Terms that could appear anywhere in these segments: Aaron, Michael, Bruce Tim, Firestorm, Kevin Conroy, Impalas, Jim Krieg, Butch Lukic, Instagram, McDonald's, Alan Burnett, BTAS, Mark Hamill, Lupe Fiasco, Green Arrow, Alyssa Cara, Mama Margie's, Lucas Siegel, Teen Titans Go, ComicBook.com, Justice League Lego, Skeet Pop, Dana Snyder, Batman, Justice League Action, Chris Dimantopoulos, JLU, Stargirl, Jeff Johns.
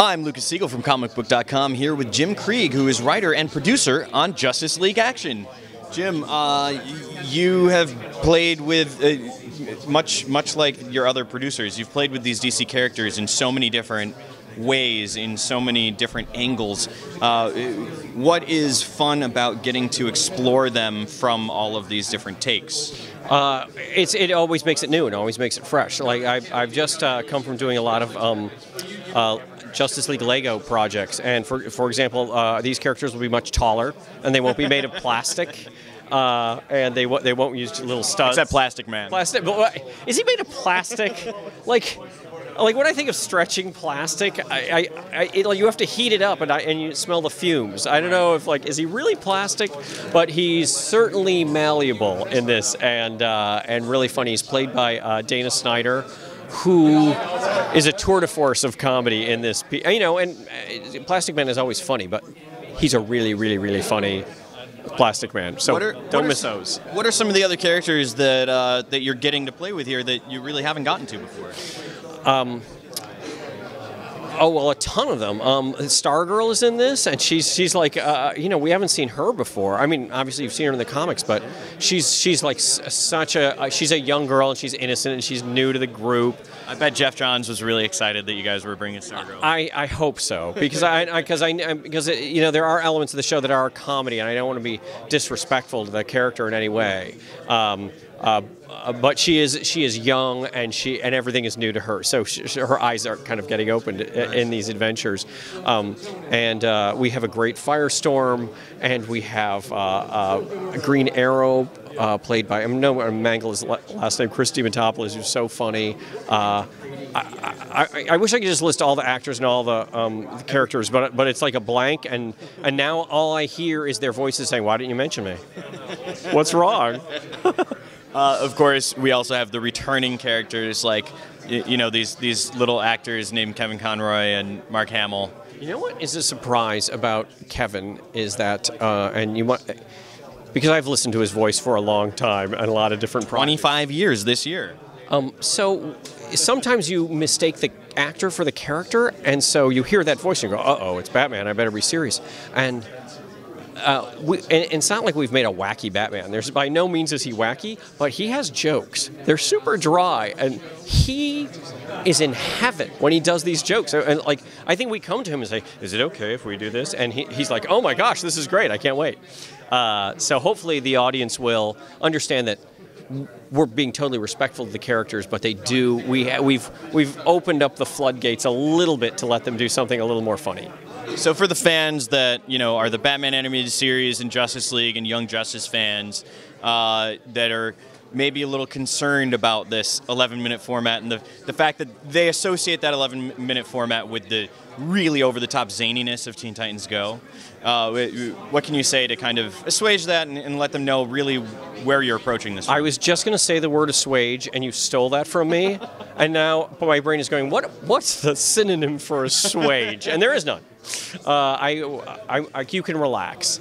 I'm Lucas Siegel from ComicBook.com here with Jim Krieg, who is writer and producer on Justice League Action. Jim, you have played with, much like your other producers, you've played with these DC characters in so many different ways, in so many different angles. What is fun about getting to explore them from all of these different takes? It always makes it new. It always makes it fresh. Like I've just come from doing a lot of Justice League Lego projects, and for example, these characters will be much taller, and they won't be made of plastic. And they won't use little studs. Except Plastic Man. Plastic, but what, is he made of plastic? Like when I think of stretching plastic, you have to heat it up, and you smell the fumes. I don't know if is he really plastic, but he's certainly malleable in this, and really funny. He's played by Dana Snyder, who is a tour de force of comedy in this. You know, and Plastic Man is always funny, but he's a really funny Plastic Man. So don't miss those. What are some of the other characters that that you're getting to play with here that you really haven't gotten to before? Oh, well, a ton of them. Stargirl is in this, and she's like, you know, we haven't seen her before. I mean, obviously you've seen her in the comics, but she's like such a, she's a young girl, and she's innocent, and she's new to the group. I bet Jeff Johns was really excited that you guys were bringing Stargirl. I hope so, because you know, there are elements of the show that are comedy, and I don't want to be disrespectful to the character in any way. But she is young, and everything is new to her. So her eyes are kind of getting opened in these adventures. We have a great Firestorm, and we have a Green Arrow played by Michael's last name, Chris Dimantopoulos, who's so funny. I wish I could just list all the actors and all the characters, but it's like a blank, and now all I hear is their voices saying, "Why didn't you mention me? What's wrong?" Of course, we also have the returning characters, like you know, these little actors named Kevin Conroy and Mark Hamill. You know what is a surprise about Kevin is that, because I've listened to his voice for a long time and a lot of different projects. 25 years this year. So sometimes you mistake the actor for the character, and so you hear that voice and you go, "Uh-oh, it's Batman. I better be serious." And it's not like we've made a wacky Batman. There's by no means is he wacky, but he has jokes. They're super dry, and he is in heaven when he does these jokes. And like, I think we come to him and say, "Is it okay if we do this?" And he's like, "Oh my gosh, this is great! I can't wait." So hopefully the audience will understand that we're being totally respectful to the characters, but they do. We've opened up the floodgates a little bit to let them do something a little more funny. So for the fans that, you know, are the Batman animated series and Justice League and Young Justice fans that are maybe a little concerned about this 11-minute format and the fact that they associate that 11-minute format with the really over-the-top zaniness of Teen Titans Go, what can you say to kind of assuage that and let them know really where you're approaching this? I was just going to say the word assuage, and you stole that from me, and now my brain is going, what's the synonym for assuage? And there is none. You can relax.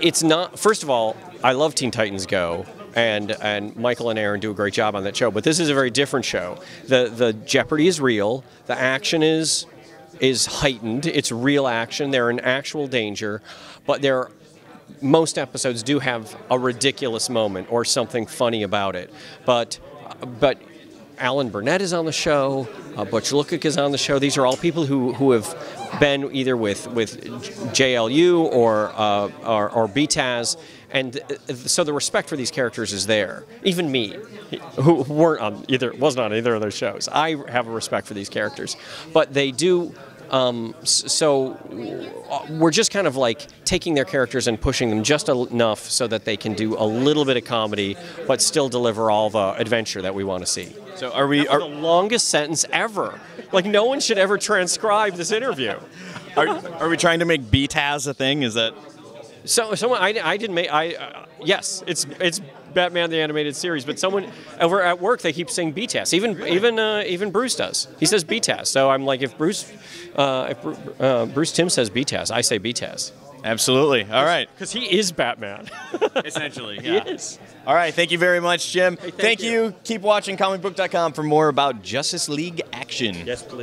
It's not, first of all, I love Teen Titans Go. And Michael and Aaron do a great job on that show, but this is a very different show. The jeopardy is real. The action is heightened. It's real action. They're in actual danger, but most episodes do have a ridiculous moment or something funny about it. But Alan Burnett is on the show. Butch Lukic is on the show. These are all people who have been either with JLU or BTAS, and so the respect for these characters is there. Even me, who wasn't on either of those shows, I have a respect for these characters, but they do. So we're just kind of like taking their characters and pushing them just enough so that they can do a little bit of comedy, but still deliver all the adventure that we want to see. So are the longest sentence ever. Like, no one should ever transcribe this interview. Are we trying to make BTAS a thing? Is that? So someone, I didn't make, yes, it's Batman the Animated Series, but someone over at work, they keep saying BTAS. Even Bruce does. He says BTAS. So I'm like, if Bruce Tim says BTAS, I say BTAS. Absolutely. All right. Because he is Batman. Essentially, yeah. He is. All right. Thank you very much, Jim. Hey, thank you. Keep watching ComicBook.com for more about Justice League Action. Yes, please.